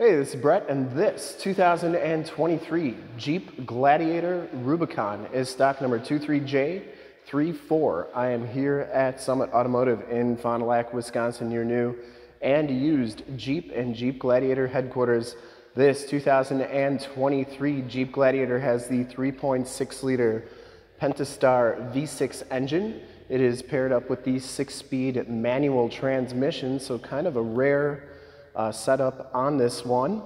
Hey, this is Brett, and this 2023 Jeep Gladiator Rubicon is stock number 23J34. I am here at Summit Automotive in Fond du Lac, Wisconsin, your new and used Jeep and Jeep Gladiator headquarters. This 2023 Jeep Gladiator has the 3.6-liter Pentastar V6 engine. It is paired up with the 6-speed manual transmission, so kind of a rare setup on this one,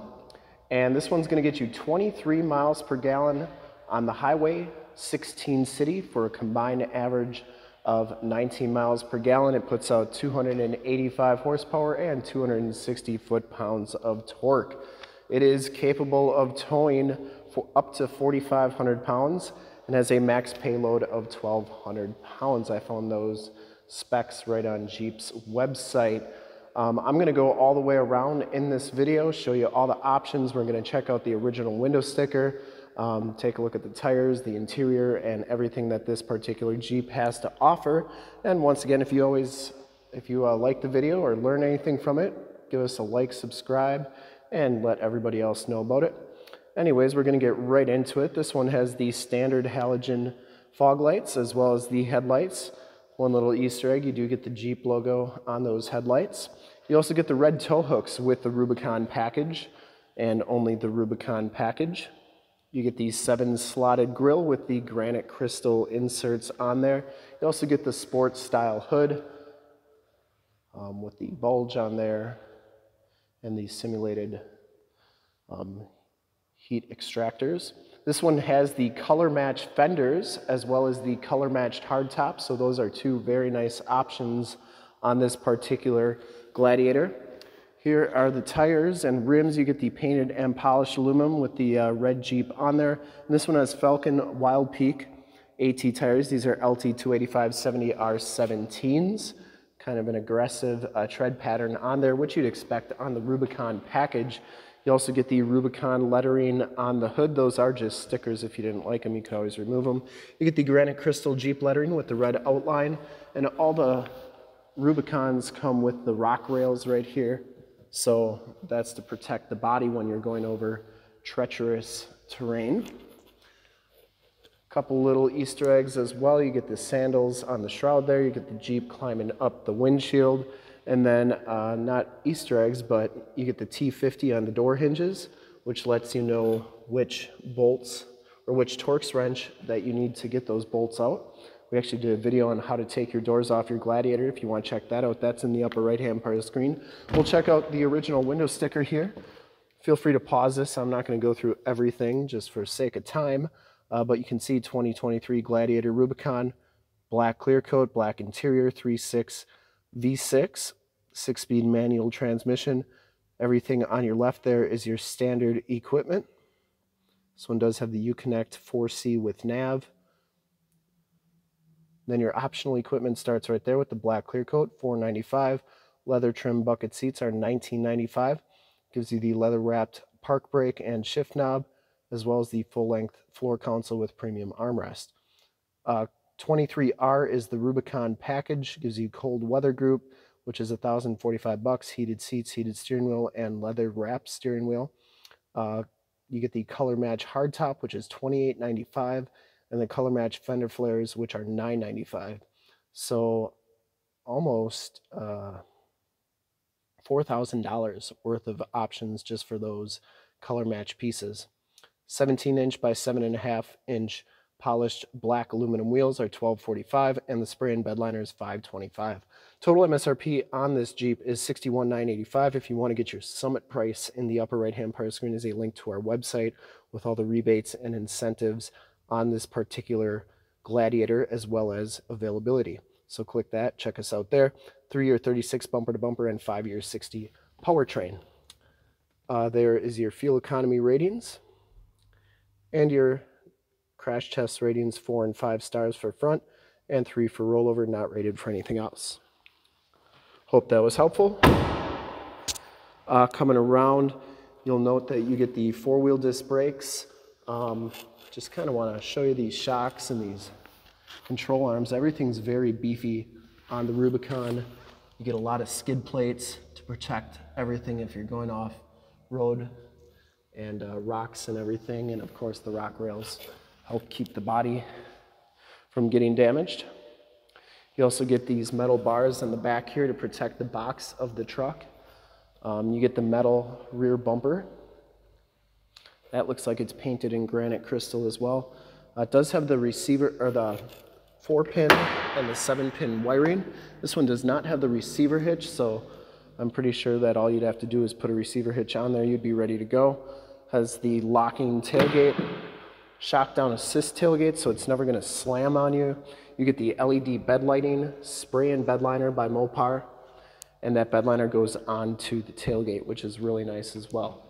and this one's going to get you 23 miles per gallon on the highway, 16 city, for a combined average of 19 miles per gallon. It puts out 285 horsepower and 260 foot-pounds of torque. It is capable of towing for up to 4,500 pounds and has a max payload of 1,200 pounds. I found those specs right on Jeep's website. I'm going to go all the way around in this video, show you all the options. We're going to check out the original window sticker, take a look at the tires, the interior, and everything that this particular Jeep has to offer. And once again, if you like the video or learn anything from it, give us a like, subscribe, and let everybody else know about it. Anyways, we're going to get right into it. This one has the standard halogen fog lights as well as the headlights. One little Easter egg, you do get the Jeep logo on those headlights. You also get the red tow hooks with the Rubicon package, and only the Rubicon package. You get the 7-slotted grille with the granite crystal inserts on there. You also get the sports style hood with the bulge on there and the simulated heat extractors. This one has the color match fenders as well as the color matched hardtop, so those are two very nice options on this particular Gladiator. Here are the tires and rims. You get the painted and polished aluminum with the red Jeep on there. And this one has Falken Wild Peak AT tires. These are LT 285/70 R17s. Kind of an aggressive tread pattern on there, which you'd expect on the Rubicon package. You also get the Rubicon lettering on the hood. Those are just stickers. If you didn't like them, you could always remove them. You get the granite crystal Jeep lettering with the red outline, and all the Rubicons come with the rock rails right here. So that's to protect the body when you're going over treacherous terrain. A couple little Easter eggs as well. You get the sandals on the shroud there. You get the Jeep climbing up the windshield. And then, not Easter eggs, but you get the T50 on the door hinges, which lets you know which bolts or which Torx wrench that you need to get those bolts out. We actually did a video on how to take your doors off your Gladiator. If you want to check that out, that's in the upper right-hand part of the screen. We'll check out the original window sticker here. Feel free to pause this. I'm not going to go through everything just for sake of time, but you can see 2023 Gladiator Rubicon, black clear coat, black interior, 3.6. V6, 6-speed manual transmission. Everything on your left there is your standard equipment. This one does have the uConnect 4C with nav. Then your optional equipment starts right there with the black clear coat, $495. Leather trim bucket seats are $1995. Gives you the leather wrapped park brake and shift knob, as well as the full length floor console with premium armrest. 23R is the Rubicon package, gives you cold weather group, which is $1,045, heated seats, heated steering wheel, and leather wrapped steering wheel. You get the color match hardtop, which is $2,895, and the color match fender flares, which are $995. So almost $4,000 worth of options just for those color match pieces. 17-inch by 7.5-inch polished black aluminum wheels are $1,245, and the spray and bed liner is $525. Total MSRP on this Jeep is $61,985. If you want to get your Summit price, in the upper right-hand part of the screen is a link to our website with all the rebates and incentives on this particular Gladiator as well as availability. So click that, check us out there. 3-year 36 bumper to bumper and 5-year 60 powertrain. There is your fuel economy ratings and your crash test ratings, 4 and 5 stars for front and 3 for rollover, not rated for anything else. Hope that was helpful. Coming around, you'll note that you get the 4-wheel disc brakes. Just kind of want to show you these shocks and these control arms. Everything's very beefy on the Rubicon. You get a lot of skid plates to protect everything if you're going off road and rocks and everything, and of course the rock rails help keep the body from getting damaged. You also get these metal bars on the back here to protect the box of the truck. You get the metal rear bumper. That looks like it's painted in granite crystal as well. It does have the receiver, or the 4-pin and the 7-pin wiring. This one does not have the receiver hitch, so I'm pretty sure that all you'd have to do is put a receiver hitch on there, you'd be ready to go. Has the locking tailgate, shock down assist tailgate, so it's never gonna slam on you. You get the LED bed lighting, spray and bed liner by Mopar, and that bed liner goes onto the tailgate, which is really nice as well.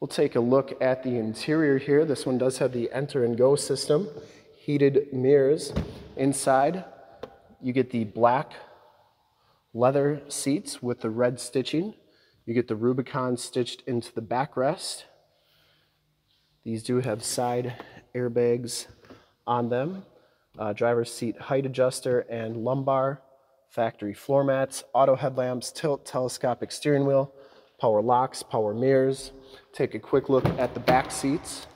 We'll take a look at the interior here. This one does have the enter and go system, heated mirrors. Inside, you get the black leather seats with the red stitching. You get the Rubicon stitched into the backrest. These do have side airbags on them. Driver's seat height adjuster and lumbar, factory floor mats, auto headlamps, tilt, telescopic steering wheel, power locks, power mirrors. Take a quick look at the back seats.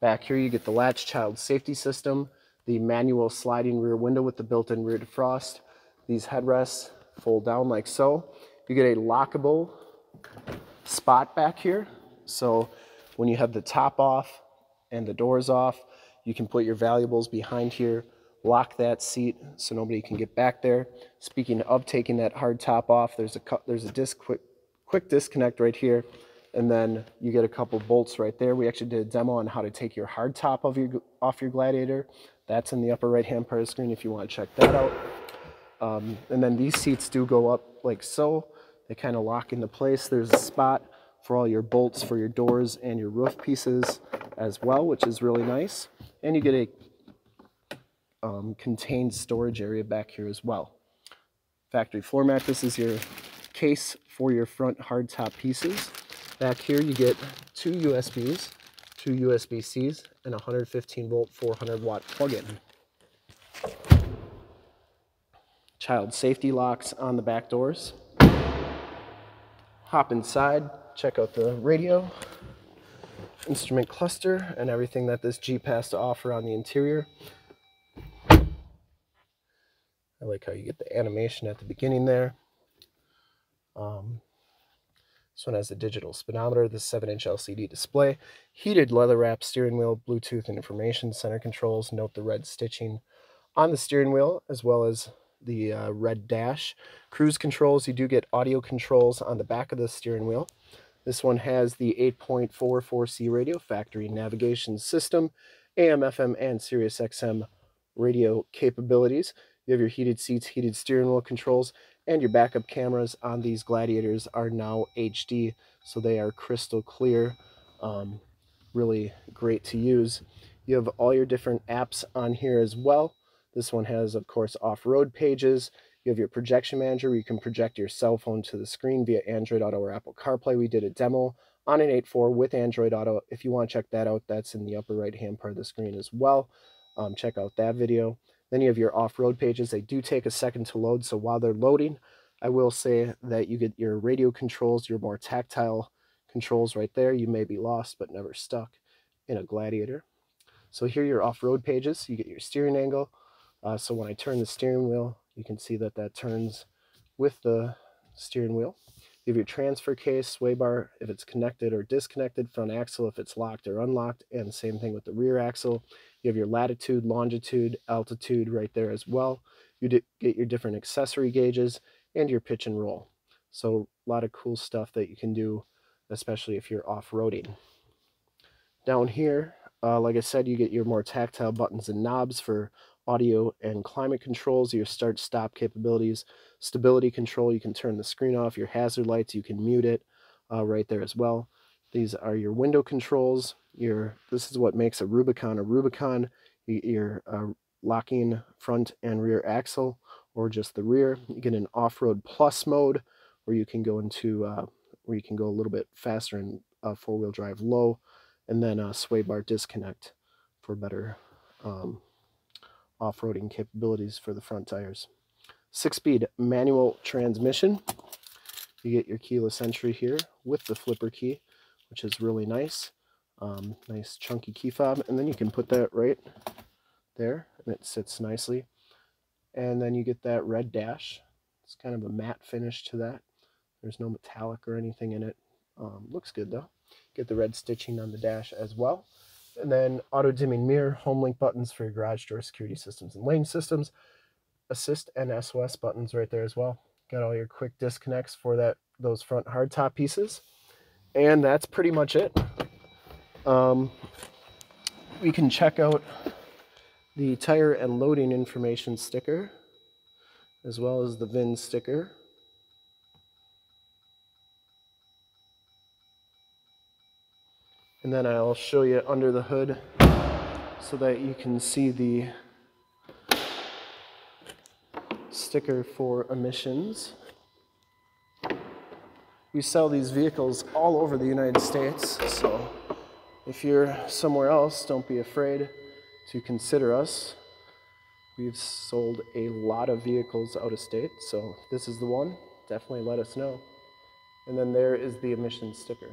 Back here you get the latch child safety system, the manual sliding rear window with the built-in rear defrost. These headrests fold down like so. You get a lockable spot back here. So when you have the top off and the doors off, you can put your valuables behind here, lock that seat so nobody can get back there. Speaking of taking that hard top off, there's a quick disconnect right here. And then you get a couple bolts right there. We actually did a demo on how to take your hard top off your Gladiator. That's in the upper right-hand part of the screen if you want to check that out. And then these seats do go up like so. They kind of lock into place. There's a spot for all your bolts for your doors and your roof pieces as well, which is really nice. And you get a contained storage area back here as well. Factory floor mat. This is your case for your front hard top pieces. Back here you get two USBs, two USB-Cs, and a 115 volt, 400 watt plug-in. Child safety locks on the back doors. Hop inside, check out the radio, instrument cluster, and everything that this Jeep has to offer on the interior. I like how you get the animation at the beginning there. This one has a digital speedometer, the 7-inch LCD display, heated leather wrap steering wheel, Bluetooth and information center controls. Note the red stitching on the steering wheel as well as the red dash. Cruise controls, you do get audio controls on the back of the steering wheel. This one has the 8.4 4C radio, factory navigation system, AM, FM, and Sirius XM radio capabilities. You have your heated seats, heated steering wheel controls, and your backup cameras on these Gladiators are now HD, so they are crystal clear, really great to use. You have all your different apps on here as well. This one has, of course, off-road pages. You have your projection manager where you can project your cell phone to the screen via Android Auto or Apple CarPlay. We did a demo on an 8.4 with Android Auto. If you want to check that out, that's in the upper right-hand part of the screen as well. Check out that video. Then you have your off-road pages. They do take a second to load, so while they're loading, I will say that you get your radio controls, your more tactile controls right there. You may be lost, but never stuck in a Gladiator. So here are your off-road pages. You get your steering angle. So when I turn the steering wheel, you can see that that turns with the steering wheel. You have your transfer case, sway bar if it's connected or disconnected, front axle if it's locked or unlocked, and same thing with the rear axle. You have your latitude, longitude, altitude right there as well. You get your different accessory gauges and your pitch and roll. So a lot of cool stuff that you can do, especially if you're off-roading. Down here, like I said, you get your more tactile buttons and knobs for audio and climate controls, your start-stop capabilities, stability control. You can turn the screen off, your hazard lights, you can mute it right there as well. These are your window controls. This is what makes a Rubicon a Rubicon. Your locking front and rear axle, or just the rear. You get an off-road plus mode, where you can go into where you can go a little bit faster in four-wheel drive low, and then a sway bar disconnect for better off-roading capabilities for the front tires. 6-speed manual transmission. You get your keyless entry here with the flipper key, which is really nice. Nice chunky key fob, and then you can put that right there and it sits nicely. And then you get that red dash. It's kind of a matte finish to that. There's no metallic or anything in it. Looks good though. Get the red stitching on the dash as well. And then auto dimming mirror, home link buttons for your garage door security systems and lane systems, assist and SOS buttons right there as well. Got all your quick disconnects for those front hardtop pieces. And that's pretty much it. We can check out the tire and loading information sticker as well as the VIN sticker. And then I'll show you under the hood so that you can see the sticker for emissions. We sell these vehicles all over the United States, so if you're somewhere else, don't be afraid to consider us. We've sold a lot of vehicles out of state, so if this is the one, definitely let us know. And then there is the emissions sticker.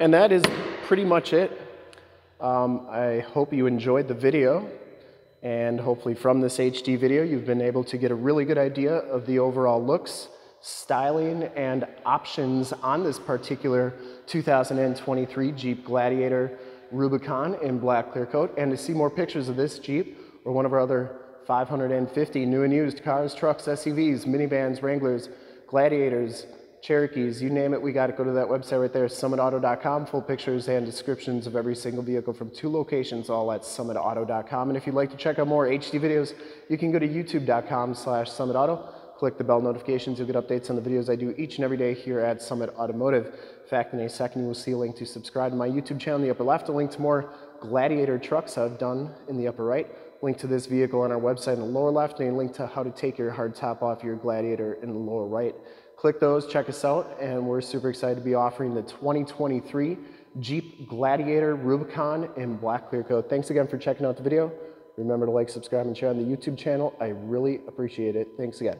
And that is pretty much it. I hope you enjoyed the video, and hopefully from this HD video you've been able to get a really good idea of the overall looks, styling, and options on this particular 2023 Jeep Gladiator Rubicon in black clear coat. And to see more pictures of this Jeep or one of our other 550 new and used cars, trucks, SUVs, minivans, Wranglers, Gladiators, Cherokees, you name it, we got to go to that website right there, summitauto.com. Full pictures and descriptions of every single vehicle from 2 locations, all at summitauto.com. And if you'd like to check out more HD videos, you can go to youtube.com/summitauto. Click the bell notifications. You'll get updates on the videos I do each and every day here at Summit Automotive. In fact, in a second, you will see a link to subscribe to my YouTube channel in the upper left, a link to more Gladiator trucks I've done in the upper right, link to this vehicle on our website in the lower left, and a link to how to take your hard top off your Gladiator in the lower right. Click those, check us out, and we're super excited to be offering the 2023 Jeep Gladiator Rubicon in black clear coat. Thanks again for checking out the video. Remember to like, subscribe, and share on the YouTube channel. I really appreciate it. Thanks again.